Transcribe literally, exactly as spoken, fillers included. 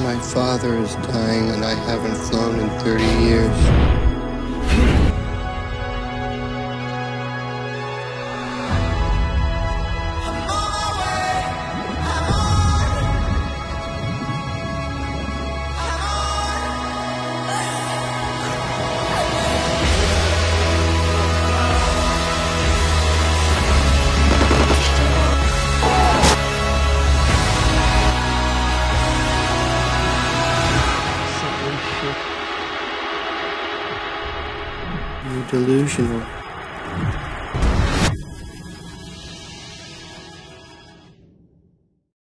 My father is dying and I haven't flown in thirty years. You're delusional.